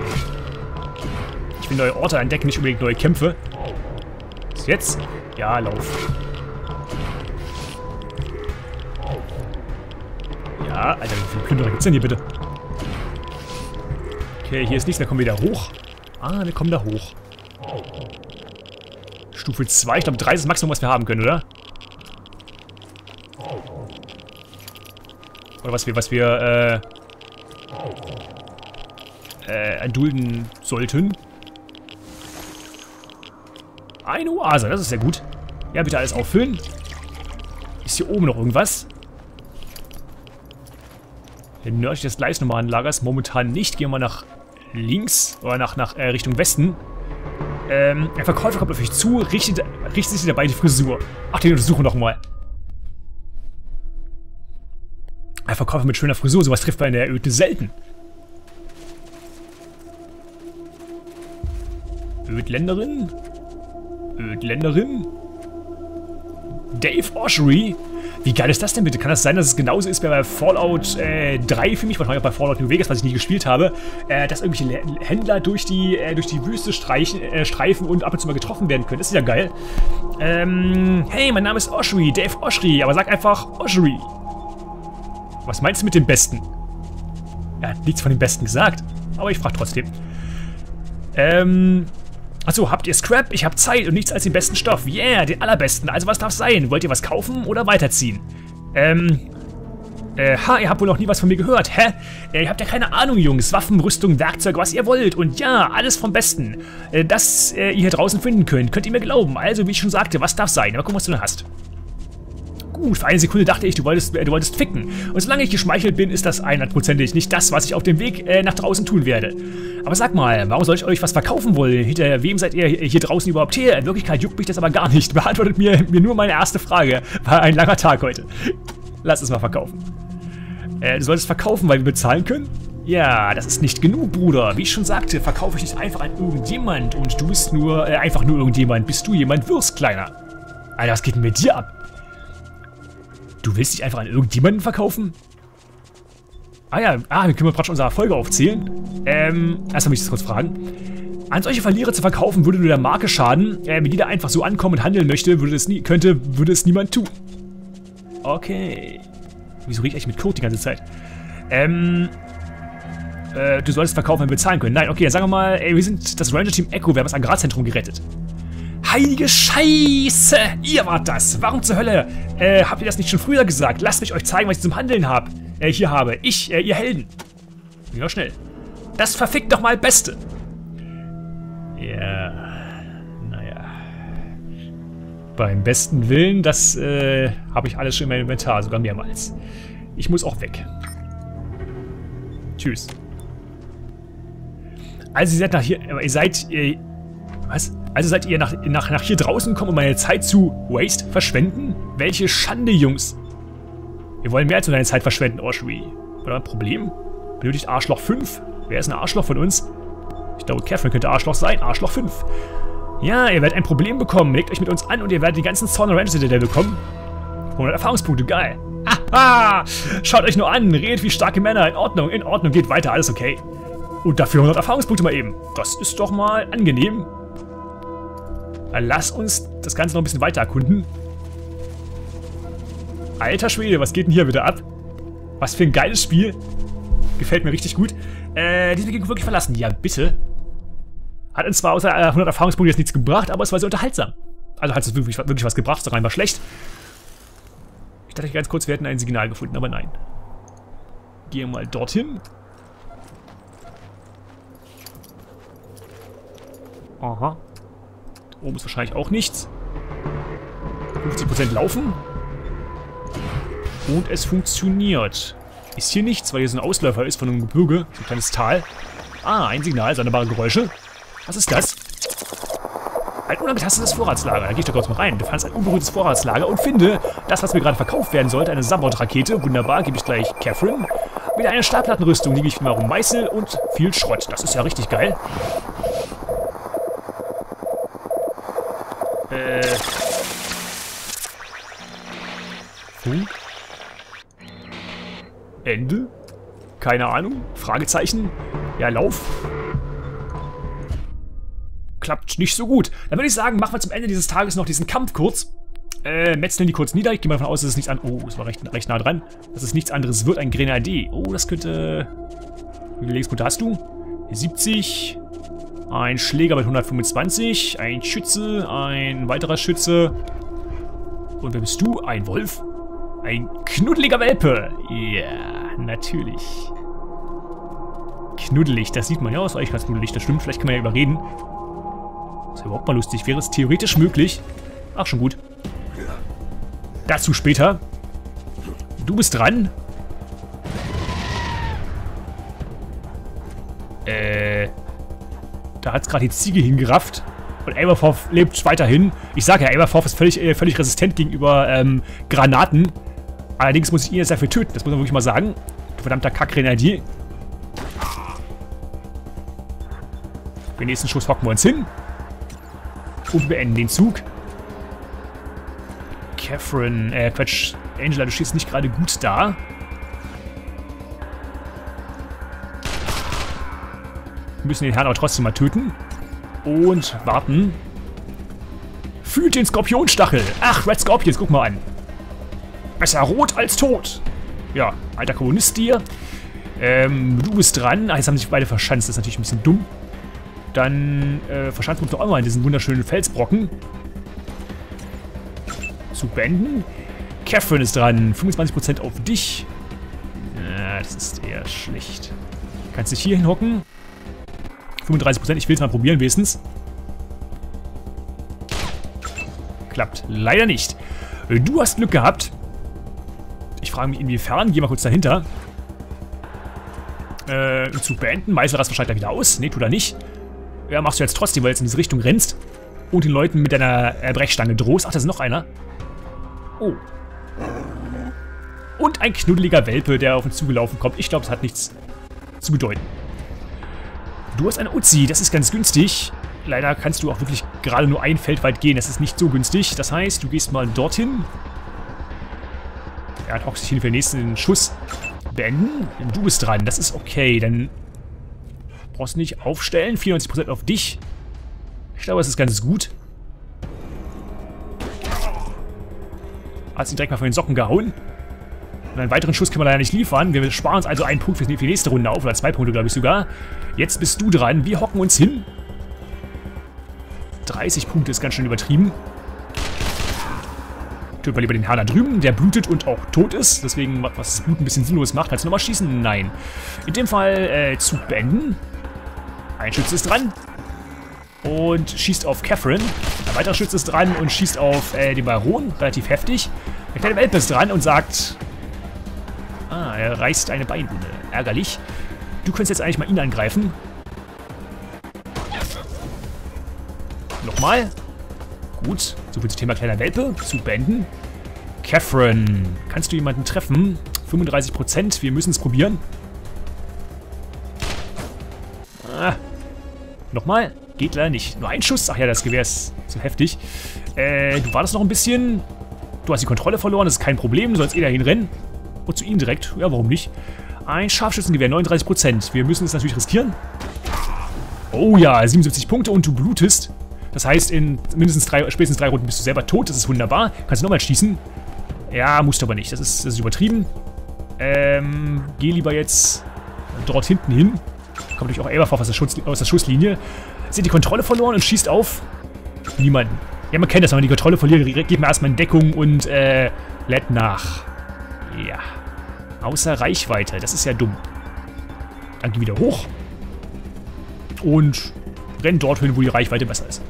Ich will neue Orte entdecken, nicht unbedingt neue Kämpfe. Bis jetzt? Ja, lauf. Ja, Alter, wie viele Plünderer gibt's denn hier bitte? Okay, hier ist nichts, da kommen wir wieder hoch. Ah, wir kommen da hoch. Stufe zwei, ich glaube drei ist das Maximum, was wir haben können, oder? Oder was wir, was wir, äh, äh, erdulden sollten. Eine Oase, das ist sehr gut. Ja, bitte alles auffüllen. Ist hier oben noch irgendwas? Nördlich des Gleisnummeranlagers momentan nicht. Gehen wir mal nach links oder nach, nach äh, Richtung Westen. Ähm, der Verkäufer kommt auf euch zu, richtet, richtet sich dabei die Frisur. Ach, den untersuchen noch mal. Ein Verkäufer mit schöner Frisur, sowas trifft man in der Öde selten. Ödländerin? Ödländerin? Dave Oshry? Wie geil ist das denn bitte? Kann das sein, dass es genauso ist wie bei Fallout äh, drei für mich, wahrscheinlich auch bei Fallout New Vegas, was ich nie gespielt habe, äh, dass irgendwelche Händler durch die, äh, durch die Wüste streichen, äh, streifen und ab und zu mal getroffen werden können? Das ist ja geil. Ähm, hey, mein Name ist Oshry, Dave Oshry, aber sag einfach Oshry. Was meinst du mit dem Besten? Er hat nichts von dem Besten gesagt, aber ich frage trotzdem. Ähm, achso, habt ihr Scrap? Ich habe Zeit und nichts als den besten Stoff. Yeah, den allerbesten. Also was darf's sein? Wollt ihr was kaufen oder weiterziehen? Ähm, äh, ha, ihr habt wohl noch nie was von mir gehört, hä? Äh, ihr habt ja keine Ahnung, Jungs. Waffen, Rüstung, Werkzeug, was ihr wollt. Und ja, alles vom Besten. Äh, das äh, ihr hier draußen finden könnt, könnt ihr mir glauben. Also, wie ich schon sagte, was darf's sein? Mal gucken, was du denn hast. Gut, für eine Sekunde dachte ich, du wolltest, du wolltest ficken. Und solange ich geschmeichelt bin, ist das hundertprozentig nicht das, was ich auf dem Weg äh, nach draußen tun werde. Aber sag mal, warum soll ich euch was verkaufen wollen? Hinter wem seid ihr hier draußen überhaupt her? In Wirklichkeit juckt mich das aber gar nicht. Beantwortet mir, mir nur meine erste Frage. War ein langer Tag heute. Lass es mal verkaufen. Äh, du solltest verkaufen, weil wir bezahlen können? Ja, das ist nicht genug, Bruder. Wie ich schon sagte, verkaufe ich dich einfach an irgendjemand. Und du bist nur, äh, einfach nur irgendjemand. Bist du jemand, wirst kleiner. Alter, was geht denn mit dir ab? Du willst dich einfach an irgendjemanden verkaufen? Ah ja, ah, dann können wir praktisch unsere Erfolge aufzählen. Ähm, erstmal muss ich das kurz fragen. An solche Verlierer zu verkaufen, würde nur der Marke schaden. Äh, wenn jeder einfach so ankommen und handeln möchte, würde es nie, könnte, würde es niemand tun. Okay. Wieso rede ich eigentlich mit Kurt die ganze Zeit? Ähm, äh, du solltest verkaufen, wenn wir bezahlen können. Nein, okay, dann sagen wir mal, ey, wir sind das Ranger-Team Echo, wir haben das Agrarzentrum gerettet. Heilige Scheiße! Ihr wart das! Warum zur Hölle? Äh, habt ihr das nicht schon früher gesagt? Lasst mich euch zeigen, was ich zum Handeln hab, äh, hier habe. Ich, äh, ihr Helden. Wieder schnell. Das verfickt doch mal Beste! Ja, naja. Beim besten Willen, das, äh, habe ich alles schon in meinem Inventar, sogar mehrmals. Ich muss auch weg. Tschüss. Also ihr seid nach hier, ihr seid, ihr, was? Also seid ihr nach, nach, nach hier draußen gekommen, um meine Zeit zu waste verschwenden? Welche Schande, Jungs. Wir wollen mehr als nur deine Zeit verschwenden, Oshry. Oder ein Problem? Benötigt Arschloch fünf? Wer ist ein Arschloch von uns? Ich glaube, Catherine könnte Arschloch sein. Arschloch fünf. Ja, ihr werdet ein Problem bekommen. Legt euch mit uns an und ihr werdet die ganzen Zorn Ranch Citadel bekommen. hundert Erfahrungspunkte, geil. Haha! Schaut euch nur an, redet wie starke Männer. In Ordnung, in Ordnung, geht weiter, alles okay. Und dafür hundert Erfahrungspunkte mal eben. Das ist doch mal angenehm. Lass uns das Ganze noch ein bisschen weiter erkunden. Alter Schwede, was geht denn hier wieder ab? Was für ein geiles Spiel. Gefällt mir richtig gut. Äh, diese Gegend wirklich verlassen. Ja, bitte. Hat uns zwar außer hundert Erfahrungspunkte jetzt nichts gebracht, aber es war sehr unterhaltsam. Also hat es wirklich, wirklich was gebracht, doch rein war schlecht. Ich dachte ganz kurz, wir hätten ein Signal gefunden, aber nein. Gehen wir mal dorthin. Aha. Da oben ist wahrscheinlich auch nichts. fünfzig Prozent laufen. Und es funktioniert. Ist hier nichts, weil hier so ein Ausläufer ist von einem Gebirge. So ein kleines Tal. Ah, ein Signal, sonderbare Geräusche. Was ist das? Ein unangetastetes Vorratslager. Da gehe ich doch kurz mal rein. Du fandest ein unberührtes Vorratslager und finde das, was mir gerade verkauft werden sollte, eine Sabot-Rakete. Wunderbar, gebe ich gleich Catherine. Wieder eine Stahlplattenrüstung, die gebe ich mir um Meißel und viel Schrott. Das ist ja richtig geil. Äh. Hm? Ende? Keine Ahnung. Fragezeichen? Ja, lauf. Klappt nicht so gut. Dann würde ich sagen, machen wir zum Ende dieses Tages noch diesen Kampf kurz. Äh, metzeln die kurz nieder. Ich gehe mal davon aus, dass es nichts an... Oh, es war recht, recht nah dran. Dass es nichts anderes wird. Ein Grenadier. Oh, das könnte... Wie viele Lebenspunkte hast du? siebzig. Ein Schläger mit hundertfünfundzwanzig. Ein Schütze. Ein weiterer Schütze. Und wer bist du? Ein Wolf. Ein knuddeliger Welpe. Ja, yeah, natürlich. Knuddelig. Das sieht man ja aus. Eigentlich ganz knuddelig. Das stimmt. Vielleicht kann man ja überreden. Das ist überhaupt mal lustig. Wäre es theoretisch möglich? Ach, schon gut. Dazu später. Du bist dran. Äh. Da hat es gerade die Ziege hingerafft. Und Aberforth lebt weiterhin. Ich sage ja, Aberforth ist völlig, äh, völlig resistent gegenüber ähm, Granaten. Allerdings muss ich ihn jetzt dafür töten. Das muss man wirklich mal sagen. Du verdammter Kack-Grenadier. Den nächsten Schuss hocken wir uns hin. Und beenden den Zug. Catherine, äh, Quatsch. Angela, du stehst nicht gerade gut da. Wir müssen den Herrn aber trotzdem mal töten. Und warten. Fühlt den Skorpionstachel. Ach, Red Scorpions, guck mal an. Besser rot als tot. Ja, alter Kommunist hier. Ähm, du bist dran. Ach, jetzt haben sich beide verschanzt. Das ist natürlich ein bisschen dumm. Dann äh, verschanzt man uns doch auch mal in diesen wunderschönen Felsbrocken. Zu beenden. Catherine ist dran. fünfundzwanzig Prozent auf dich. Ja, das ist eher schlecht. Kannst dich hier hinhocken. fünfunddreißig Prozent. Ich will es mal probieren, wenigstens. Klappt leider nicht. Du hast Glück gehabt. Ich frage mich, inwiefern. Geh mal kurz dahinter. Äh, zu beenden. Meißel rast wahrscheinlich wieder aus. Ne, tut er nicht. Ja, machst du jetzt trotzdem, weil du jetzt in diese Richtung rennst und den Leuten mit deiner Brechstange drohst. Ach, da ist noch einer. Oh. Und ein knuddeliger Welpe, der auf uns zugelaufen kommt. Ich glaube, es hat nichts zu bedeuten. Du hast eine Uzi, das ist ganz günstig. Leider kannst du auch wirklich gerade nur ein Feld weit gehen. Das ist nicht so günstig. Das heißt, du gehst mal dorthin. Ja, hockst dich hin für den nächsten Schuss. Beenden. Du bist dran. Das ist okay. Dann... Brauchst nicht aufstellen. vierundneunzig Prozent auf dich. Ich glaube, es ist ganz gut. Hat ihn direkt mal von den Socken gehauen. Und einen weiteren Schuss können wir leider nicht liefern. Wir sparen uns also einen Punkt für die nächste Runde auf. Oder zwei Punkte, glaube ich sogar. Jetzt bist du dran. Wir hocken uns hin. dreißig Punkte ist ganz schön übertrieben. Töten wir lieber den Herrn da drüben, der blutet und auch tot ist. Deswegen, was das Blut ein bisschen sinnlos macht. Kannst du nochmal schießen? Nein. In dem Fall äh, zu beenden. Ein Schütze ist dran und schießt auf Catherine. Ein weiterer Schütze ist dran und schießt auf äh, den Baron, relativ heftig. Der kleine Welpe ist dran und sagt, ah, er reißt eine Beinwunde. Ärgerlich. Du könntest jetzt eigentlich mal ihn angreifen. Nochmal. Gut. Soviel zum Thema kleiner Welpe. Zu beenden. Catherine, kannst du jemanden treffen? fünfunddreißig Prozent. Wir müssen es probieren. Ah. Nochmal. Geht leider nicht. Nur ein Schuss. Ach ja, das Gewehr ist so heftig. Äh, du wartest noch ein bisschen. Du hast die Kontrolle verloren. Das ist kein Problem. Du sollst eh dahin rennen. Und zu ihm direkt. Ja, warum nicht? Ein Scharfschützengewehr. neununddreißig Prozent. Wir müssen es natürlich riskieren. Oh ja, siebenundsiebzig Punkte und du blutest. Das heißt, in mindestens drei, spätestens drei Runden bist du selber tot. Das ist wunderbar. Kannst du nochmal schießen. Ja, musst du aber nicht. Das ist, das ist übertrieben. Ähm, geh lieber jetzt dort hinten hin. Kommt natürlich auch Aberforth aus der, Schuss, aus der Schusslinie. Sie hat die Kontrolle verloren und schießt auf niemanden. Ja, man kennt das, wenn man die Kontrolle verliert, geht man erstmal in Deckung und äh, lädt nach. Ja. Außer Reichweite. Das ist ja dumm. Dann geh wieder hoch. Und renn dorthin, wo die Reichweite besser ist.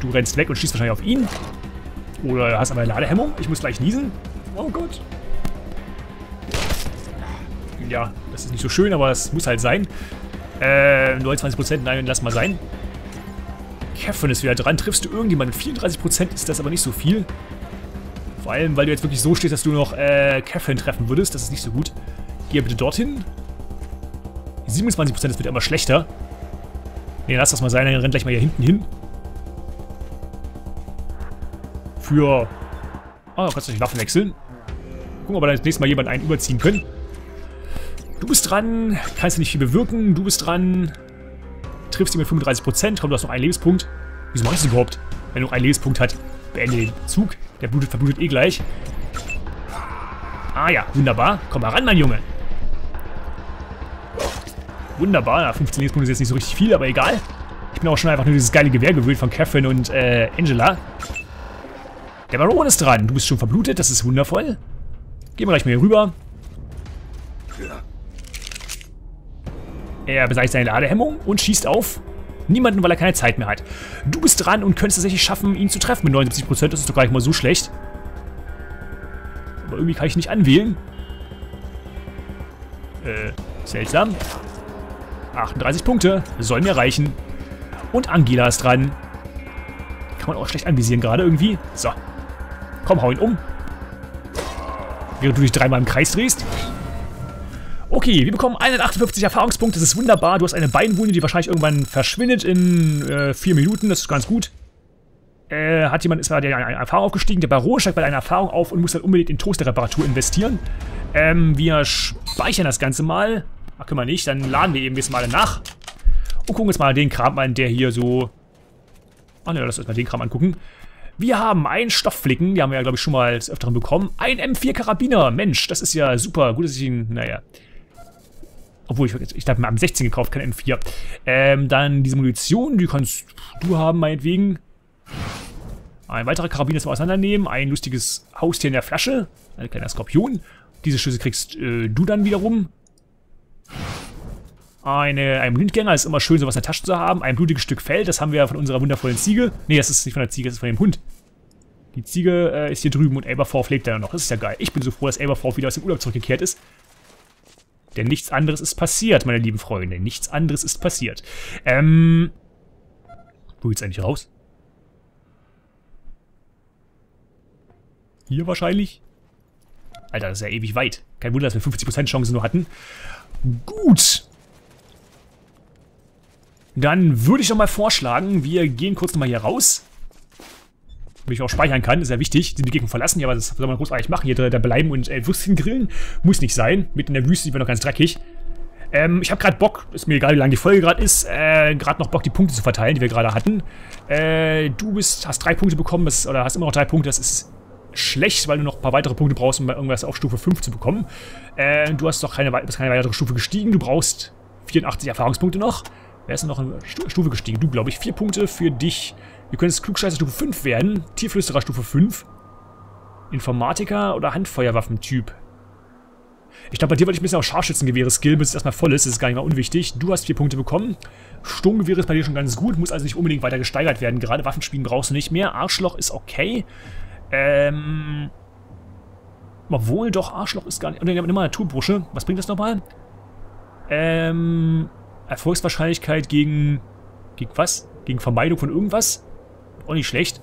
Du rennst weg und schießt wahrscheinlich auf ihn. Oder hast aber eine Ladehemmung. Ich muss gleich niesen. Oh Gott. Ja, das ist nicht so schön, aber es muss halt sein. Äh, neunundzwanzig Prozent, nein, lass mal sein. Catherine ist wieder dran. Triffst du irgendjemanden? vierunddreißig Prozent ist das aber nicht so viel. Vor allem, weil du jetzt wirklich so stehst, dass du noch äh, Catherine treffen würdest. Das ist nicht so gut. Geh bitte dorthin. siebenundzwanzig Prozent, das wird immer schlechter. Ne, lass das mal sein. Dann rennt gleich mal hier hinten hin. Für... Ah, oh, kannst du nicht Waffen wechseln. Gucken, ob wir dann das nächste Mal jemanden einen überziehen können. Du bist dran. Kannst du nicht viel bewirken. Du bist dran. Triffst ihn mit fünfunddreißig Prozent. Komm, du hast noch einen Lebenspunkt. Wieso machst du das überhaupt? Wenn du noch einen Lebenspunkt hat, beende den Zug. Der blutet, verblutet eh gleich. Ah ja, wunderbar. Komm mal ran, mein Junge. Wunderbar. Na, fünfzehn Lebenspunkte ist jetzt nicht so richtig viel, aber egal. Ich bin auch schon einfach nur dieses geile Gewehr gewöhnt von Catherine und äh, Angela. Der Baron ist dran. Du bist schon verblutet. Das ist wundervoll. Gehen wir gleich mal hier rüber. Er beseitigt seine Ladehemmung und schießt auf niemanden, weil er keine Zeit mehr hat. Du bist dran und könntest es tatsächlich schaffen, ihn zu treffen mit neunundsiebzig Prozent. Das ist doch gar nicht mal so schlecht. Aber irgendwie kann ich nicht anwählen. Äh, seltsam. achtunddreißig Punkte. Soll mir reichen. Und Angela ist dran. Kann man auch schlecht anvisieren gerade irgendwie. So. Komm, hau ihn um. Während du dich dreimal im Kreis drehst. Okay, wir bekommen hundertachtundfünfzig Erfahrungspunkte. Das ist wunderbar. Du hast eine Beinwunde, die wahrscheinlich irgendwann verschwindet in äh, vier Minuten. Das ist ganz gut. Äh, hat jemand, ist gerade eine Erfahrung aufgestiegen. Der Baron steigt bei einer Erfahrung auf und muss dann unbedingt in Toaster-Reparatur investieren. Ähm, wir speichern das Ganze mal. Ach, können wir nicht. Dann laden wir eben jetzt mal nach. Und gucken uns mal den Kram an, der hier so... Ach ne, lass uns mal den Kram angucken. Wir haben einen Stoffflicken, die haben wir ja, glaube ich, schon mal des Öfteren bekommen. Ein M vier Karabiner, Mensch, das ist ja super. Gut, dass ich ihn, naja. Obwohl, ich, ich habe mir am sechzehn gekauft, kein M vier. Ähm, dann diese Munition, die kannst du haben, meinetwegen. Ein weiterer Karabiner, das wir auseinandernehmen. Ein lustiges Haustier in der Flasche. Ein kleiner Skorpion. Diese Schüsse kriegst äh, du dann wiederum. Eine, ein Blindgänger, ist immer schön, sowas in der Tasche zu haben. Ein blutiges Stück Fell, das haben wir von unserer wundervollen Ziege. Ne, das ist nicht von der Ziege, das ist von dem Hund. Die Ziege äh, ist hier drüben und Aberforth lebt da noch. Das ist ja geil. Ich bin so froh, dass Aberforth wieder aus dem Urlaub zurückgekehrt ist. Denn nichts anderes ist passiert, meine lieben Freunde. Nichts anderes ist passiert. Ähm. Wo geht's eigentlich raus? Hier wahrscheinlich? Alter, das ist ja ewig weit. Kein Wunder, dass wir fünfzig Prozent Chancen nur hatten. Gut. Dann würde ich doch mal vorschlagen, wir gehen kurz nochmal hier raus. Damit ich auch speichern kann, ist ja wichtig. Die Begegnung verlassen, ja, aber das soll man großartig machen. Hier da bleiben und äh, Würstchen grillen. Muss nicht sein. Mitten in der Wüste sind wir noch ganz dreckig. Ähm, ich habe gerade Bock, ist mir egal, wie lange die Folge gerade ist, äh, gerade noch Bock, die Punkte zu verteilen, die wir gerade hatten. Äh, du bist, hast drei Punkte bekommen, das, oder hast immer noch drei Punkte, das ist schlecht, weil du noch ein paar weitere Punkte brauchst, um irgendwas auf Stufe fünf zu bekommen. Äh, du hast doch keine, bist keine weitere Stufe gestiegen, du brauchst vierundachtzig Erfahrungspunkte noch. Wer ist denn noch in Stufe gestiegen? Du, glaube ich. Vier Punkte für dich. Wir können jetzt Klugscheißer Stufe fünf werden. Tierflüsterer Stufe fünf. Informatiker oder Handfeuerwaffentyp. Ich glaube, bei dir wollte ich ein bisschen auf Scharfschützengewehre-Skill, bis es erstmal voll ist. Das ist gar nicht mal unwichtig. Du hast vier Punkte bekommen. Sturmgewehre ist bei dir schon ganz gut. Muss also nicht unbedingt weiter gesteigert werden. Gerade Waffenspielen brauchst du nicht mehr. Arschloch ist okay. Ähm. Obwohl, doch, Arschloch ist gar nicht. Und dann immer Naturbrusche. Was bringt das nochmal? Ähm. Erfolgswahrscheinlichkeit gegen... Gegen was? Gegen Vermeidung von irgendwas? Auch nicht schlecht.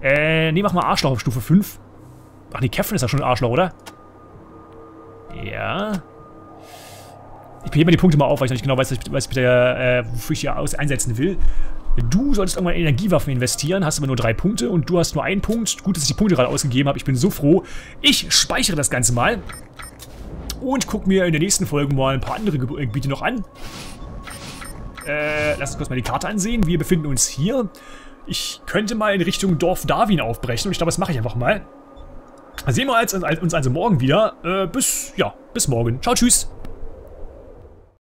Äh, ne, mach mal Arschloch auf Stufe fünf. Ach ne, Catherine ist ja schon ein Arschloch, oder? Ja. Ich hebe mir die Punkte mal auf, weil ich noch nicht genau weiß, was ich der, äh, wofür ich hier aus einsetzen will. Du solltest irgendwann in Energiewaffen investieren, hast aber nur drei Punkte und du hast nur einen Punkt. Gut, dass ich die Punkte gerade ausgegeben habe, ich bin so froh. Ich speichere das Ganze mal und gucke mir in der nächsten Folge mal ein paar andere Ge äh, Gebiete noch an. Äh, lass uns kurz mal die Karte ansehen. Wir befinden uns hier. Ich könnte mal in Richtung Dorf Darwin aufbrechen und ich glaube, das mache ich einfach mal. Sehen wir uns also morgen wieder. Äh, bis, ja, bis morgen. Ciao, tschüss.